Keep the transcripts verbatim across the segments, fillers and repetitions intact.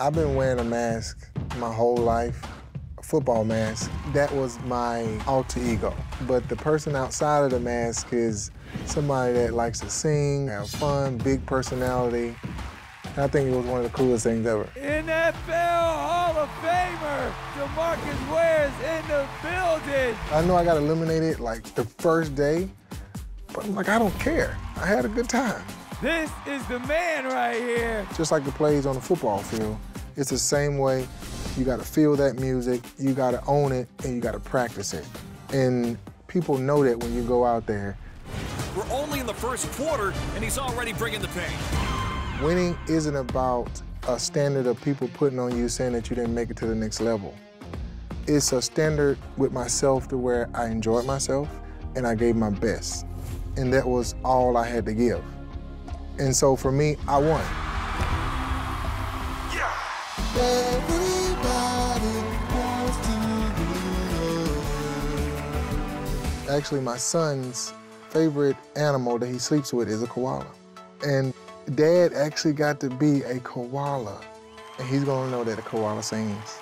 I've been wearing a mask my whole life, a football mask. That was my alter ego. But the person outside of the mask is somebody that likes to sing, have fun, big personality. And I think it was one of the coolest things ever. N F L Hall of Famer, DeMarcus Ware's in the building. I know I got eliminated like the first day, but I'm like, I don't care. I had a good time. This is the man right here. Just like the plays on the football field, it's the same way. You gotta feel that music, you gotta own it, and you gotta practice it. And people know that when you go out there. We're only in the first quarter, and he's already bringing the pain. Winning isn't about a standard of people putting on you saying that you didn't make it to the next level. It's a standard with myself to where I enjoyed myself, and I gave my best. And that was all I had to give. And so for me, I won. Yeah. Actually, my son's favorite animal that he sleeps with is a koala. And Dad actually got to be a koala. And he's gonna know that a koala sings.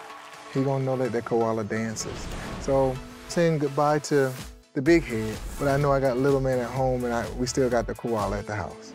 He's gonna know that the koala dances. So saying goodbye to the big head, but I know I got little man at home and I, we still got the koala at the house.